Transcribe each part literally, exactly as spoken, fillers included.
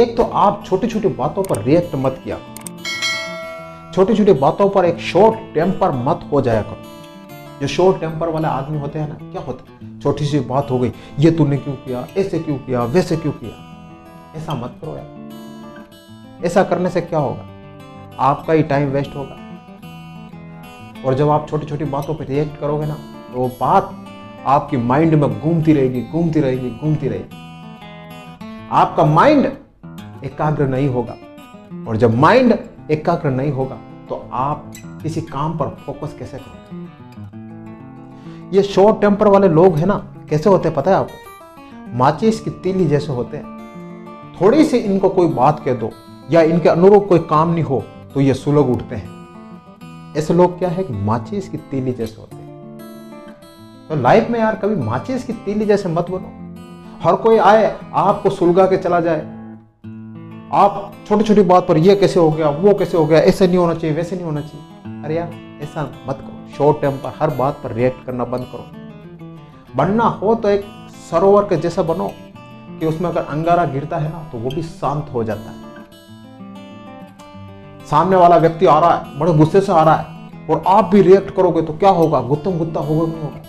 एक तो आप छोटी छोटी बातों पर रिएक्ट मत किया, छोटी छोटी बातों पर एक शॉर्ट टेम्पर मत हो जाया करो। जो शॉर्ट टेम्पर वाले आदमी होते हैं ना, क्या होता है, छोटी सी बात हो गई, ये तूने क्यों किया, ऐसे क्यों किया, वैसे क्यों किया। ऐसा मत करो यार। ऐसा करने से क्या होगा, आपका ही टाइम वेस्ट होगा। और जब आप छोटी छोटी बातों पर रिएक्ट करोगे ना, तो वो बात आपकी माइंड में घूमती रहेगी घूमती रहेगी घूमती रहेगी। आपका माइंड एकाग्र नहीं होगा, और जब माइंड एकाग्र नहीं होगा तो आप किसी काम पर फोकस कैसे करोगे। ये शॉर्ट टेम्पर वाले लोग हैं ना, कैसे होते पता है आपको, माचिस की तीली जैसे होते हैं। थोड़ी सी इनको कोई बात कह दो या इनके अनुरूप कोई काम नहीं हो तो ये सुलग उठते हैं। ऐसे लोग क्या है कि माचिस की तीली जैसे होते हैं। तो लाइफ में यार कभी माचिस की तीली जैसे मत बनो। हर कोई आए आपको सुलगा के चला जाए, आप छोटी छोटी बात पर ये कैसे हो गया, वो कैसे हो गया, ऐसे नहीं होना चाहिए, वैसे नहीं होना चाहिए। अरे यार ऐसा मत करो। शॉर्ट टर्म पर हर बात पर रिएक्ट करना बंद करो। बनना हो तो एक सरोवर के जैसा बनो कि उसमें अगर अंगारा गिरता है ना तो वो भी शांत हो जाता है। सामने वाला व्यक्ति आ रहा है, बड़े गुस्से से आ रहा है, और आप भी रिएक्ट करोगे तो क्या होगा, गुत्तम गुत्ता होगा नहीं होगा।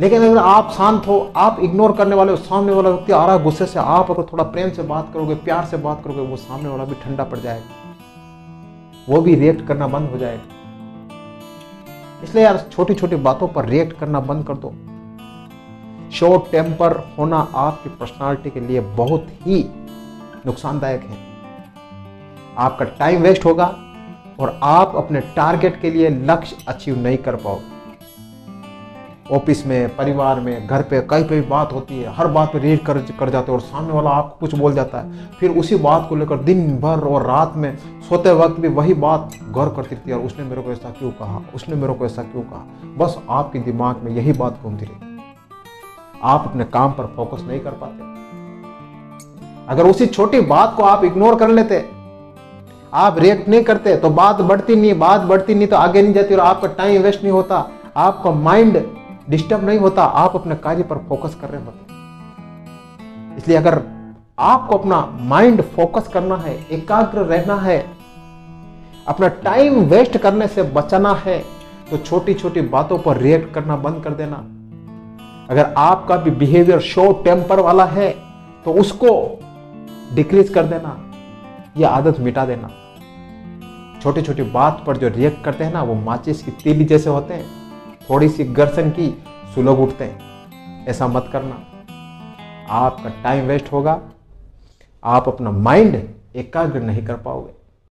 लेकिन अगर आप शांत हो, आप इग्नोर करने वाले हो, सामने वाला व्यक्ति आ रहा है गुस्से से, आप अगर थोड़ा प्रेम से बात करोगे, प्यार से बात करोगे, वो सामने वाला भी ठंडा पड़ जाएगा, वो भी रिएक्ट करना बंद हो जाएगा। इसलिए यार छोटी छोटी बातों पर रिएक्ट करना बंद कर दो। शॉर्ट टेम्पर होना आपकी पर्सनालिटी के लिए बहुत ही नुकसानदायक है। आपका टाइम वेस्ट होगा और आप अपने टारगेट के लिए लक्ष्य अचीव नहीं कर पाओगे। ऑफिस में, परिवार में, घर पे कहीं पे भी बात होती है, हर बात पे रिएक्ट कर, कर जाते हो और सामने वाला आपको कुछ बोल जाता है, फिर उसी बात को लेकर दिन भर और रात में सोते वक्त भी वही बात गौर करती रहती है, और उसने मेरे को ऐसा क्यों कहा, उसने मेरे को ऐसा क्यों कहा। बस आपके दिमाग में यही बात घूमती रहती है। आप अपने काम पर फोकस नहीं कर पाते। अगर उसी छोटी बात को आप इग्नोर कर लेते, आप रिएक्ट नहीं करते, तो बात बढ़ती नहीं, बात बढ़ती नहीं तो आगे नहीं जाती, और आपका टाइम वेस्ट नहीं होता, आपका माइंड डिस्टर्ब नहीं होता, आप अपने कार्य पर फोकस कर रहे होते। इसलिए अगर आपको अपना माइंड फोकस करना है, एकाग्र रहना है, अपना टाइम वेस्ट करने से बचना है, तो छोटी छोटी बातों पर रिएक्ट करना बंद कर देना। अगर आपका भी बिहेवियर शॉर्ट टेम्पर वाला है तो उसको डिक्रीज कर देना, यह आदत मिटा देना। छोटी छोटी बात पर जो रिएक्ट करते हैं ना, वो माचिस की तीली जैसे होते हैं, थोड़ी सी गर्सन की सुलग उठते हैं। ऐसा मत करना, आपका टाइम वेस्ट होगा, आप अपना माइंड एकाग्र नहीं कर पाओगे।